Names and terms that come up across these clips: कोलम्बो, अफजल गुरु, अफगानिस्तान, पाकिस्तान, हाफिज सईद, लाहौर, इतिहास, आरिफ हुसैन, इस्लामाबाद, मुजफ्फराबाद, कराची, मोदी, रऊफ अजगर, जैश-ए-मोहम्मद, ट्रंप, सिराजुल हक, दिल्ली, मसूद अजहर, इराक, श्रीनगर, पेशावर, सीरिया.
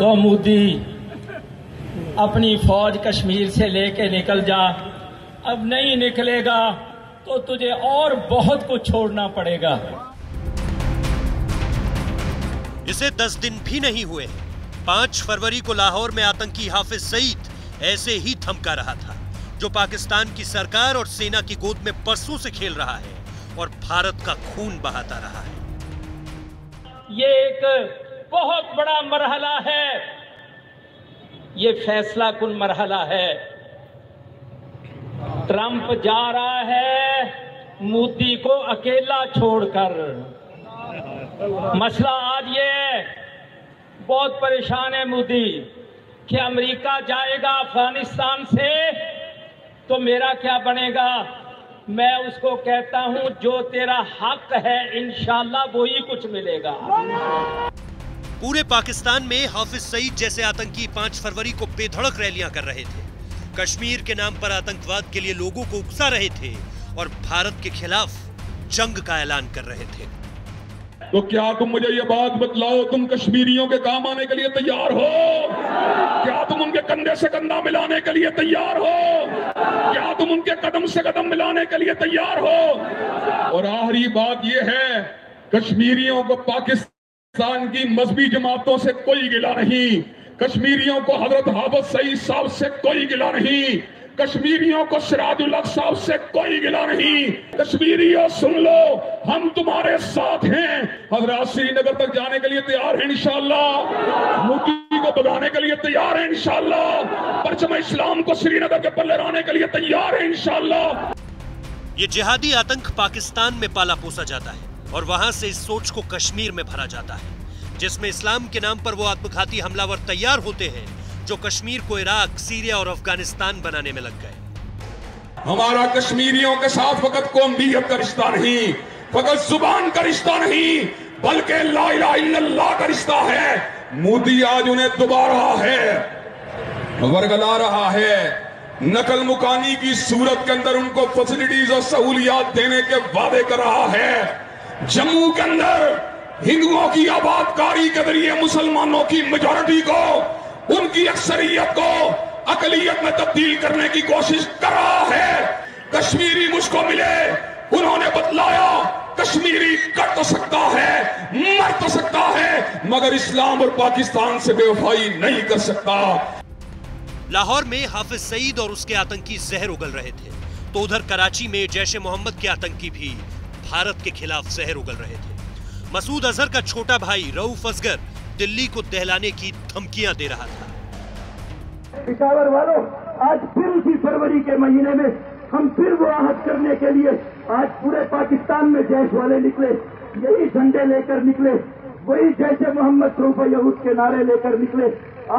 तो मोदी अपनी फौज कश्मीर से लेके निकल जा, अब नहीं निकलेगा तो तुझे और बहुत कुछ छोड़ना पड़ेगा। इसे 10 दिन भी नहीं हुए, 5 फरवरी को लाहौर में आतंकी हाफिज सईद ऐसे ही धमका रहा था, जो पाकिस्तान की सरकार और सेना की गोद में परसों से खेल रहा है और भारत का खून बहाता रहा है। ये एक बहुत बड़ा मरहला है, ये फैसला कुन मरहला है। ट्रंप जा रहा है मोदी को अकेला छोड़कर। मसला आज ये बहुत परेशान है मोदी कि अमेरिका जाएगा अफगानिस्तान से तो मेरा क्या बनेगा। मैं उसको कहता हूं जो तेरा हक है इंशाल्लाह वो ही कुछ मिलेगा। पूरे पाकिस्तान में हाफिज सईद जैसे आतंकी 5 फरवरी को बेधड़क रैलियां कर रहे थे, कश्मीर के नाम पर आतंकवाद के लिए लोगों को उकसा रहे थे और भारत के खिलाफ जंग का ऐलान कर रहे थे। तो क्या तुम मुझे ये बात बतलाओ, तुम कश्मीरियों के काम आने के लिए तैयार हो? क्या तुम उनके कंधे से कंधा मिलाने के लिए तैयार हो? क्या तुम उनके कदम से कदम मिलाने के लिए तैयार हो? और आखिरी बात ये है, कश्मीरियों को पाकिस्तान की मजहबी जमातों से कोई गिला नहीं, कश्मीरियों को हजरत हाफिज सईद साहब से कोई गिला नहीं, कश्मीरियों को सिराजुल हक साहब से कोई गिला नहीं। कश्मीरियों सुन लो, हम तुम्हारे साथ हैं। हजरात श्रीनगर तक जाने के लिए तैयार हैं इंशाल्लाह, मोदी को भगाने के लिए तैयार हैं इंशाल्लाह, परचम इस्लाम को श्रीनगर के पल्ले लाने के लिए तैयार हैं इंशाल्लाह। ये जिहादी आतंक पाकिस्तान में पाला पोसा जाता है और वहाँ से इस सोच को कश्मीर में भरा जाता है, जिसमें इस्लाम के नाम पर वो आत्मघाती हमलावर तैयार होते हैं जो कश्मीर को इराक, सीरिया और अफगानिस्तान बनाने में लग गए। हमारा कश्मीरियों के साथ फकत कौमियत का रिश्ता नहीं, फकत जुबान का रिश्ता नहीं, बल्कि ला इलाहा इल्लल्लाह का रिश्ता है। मोदी आज उन्हें दोबारा है वर्गला रहा है, नकल मुकानी की सूरत के अंदर उनको फैसिलिटीज और सहूलियात देने के वादे कर रहा है। जम्मू के अंदर हिंदुओं की आबादकारी के जरिए मुसलमानों की मेजोरिटी को, उनकी अक्सरियत को अकलियत में तब्दील करने की कोशिश कर रहा है। कश्मीरी मुझको मिले, उन्होंने बतलाया कश्मीरी कट तो सकता है, मर तो सकता है, मगर इस्लाम और पाकिस्तान से बेवफाई नहीं कर सकता। लाहौर में हाफिज सईद और उसके आतंकी जहर उगल रहे थे, तो उधर कराची में जैश-ए-मोहम्मद के आतंकी भी भारत के खिलाफ जहर उगल रहे थे। मसूद अजहर का छोटा भाई रऊफ अजगर दिल्ली को दहलाने की धमकियां दे रहा था। पेशावर वालों, आज फिर उसी फरवरी के महीने में हम फिर वो आहत करने के लिए आज पूरे पाकिस्तान में जैश वाले निकले, यही झंडे लेकर निकले, वही जैश-ए-मोहम्मद रूप यहूद के नारे लेकर निकले।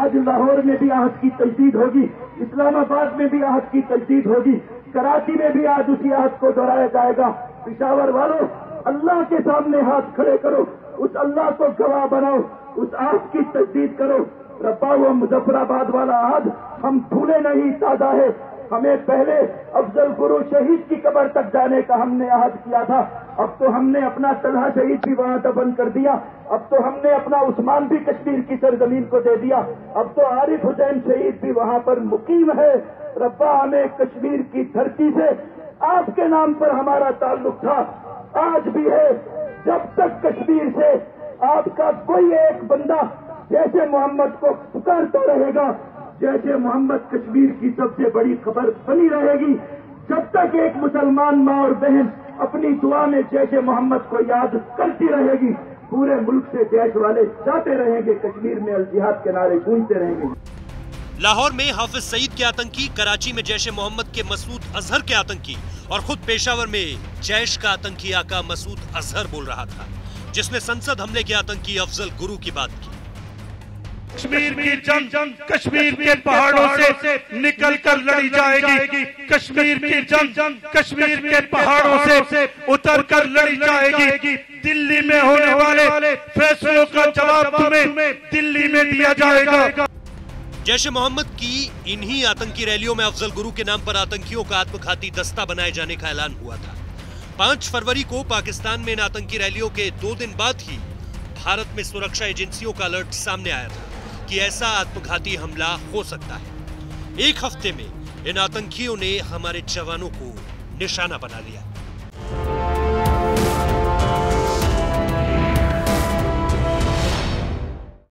आज लाहौर में भी आहत की तजदीद होगी, इस्लामाबाद में भी आहत की तजदीद होगी, कराची में भी आज उसी आहत को दोहराया जाएगा। पेशावर वालों, अल्लाह के सामने हाथ खड़े करो, उस अल्लाह को गवाह बनाओ, उस आग की तस्दीक करो। रब्बा, वो मुजफ्फराबाद वाला आज हम भूले नहीं, ताजा है। हमें पहले अफजल गुरु शहीद की कब्र तक जाने का हमने आहद किया था, अब तो हमने अपना तलहा शहीद भी वहाँ दफन कर दिया, अब तो हमने अपना उस्मान भी कश्मीर की सरजमीन को दे दिया, अब तो आरिफ हुसैन शहीद भी वहाँ पर मुकीम है। रब्बा, हमें कश्मीर की धरती से आपके नाम पर हमारा ताल्लुक था, आज भी है। जब तक कश्मीर से आपका कोई एक बंदा जैसे मोहम्मद को पुकारता रहेगा, जैसे मोहम्मद कश्मीर की सबसे बड़ी खबर बनी रहेगी। जब तक एक मुसलमान माँ और बहन अपनी दुआ में जैसे मोहम्मद को याद करती रहेगी, पूरे मुल्क से जैश वाले जाते रहेंगे, कश्मीर में अलजिहाद के नारे गूंजते रहेंगे। लाहौर में हाफिज सईद के आतंकी, कराची में जैश मोहम्मद के मसूद अजहर के आतंकी और खुद पेशावर में जैश का आतंकी आका मसूद अजहर बोल रहा था, जिसने संसद हमले के आतंकी अफजल गुरु की बात की। कश्मीर की जंग कश्मीर के पहाड़ों से निकलकर लड़ी जाएगी, कश्मीर की जंग कश्मीर के पहाड़ों से उतरकर लड़ी जाएगी। दिल्ली में होने वाले फैसलों का जवाब तुम्हें दिल्ली में दिया जाएगा। जैश मोहम्मद की इन्हीं आतंकी रैलियों में अफजल गुरु के नाम पर आतंकियों का आत्मघाती दस्ता बनाए जाने का ऐलान हुआ था। 5 फरवरी को पाकिस्तान में इन आतंकी रैलियों के 2 दिन बाद ही भारत में सुरक्षा एजेंसियों का अलर्ट सामने आया था, कि ऐसा आत्मघाती हमला हो सकता है। एक हफ्ते में इन आतंकियों ने हमारे जवानों को निशाना बना लिया।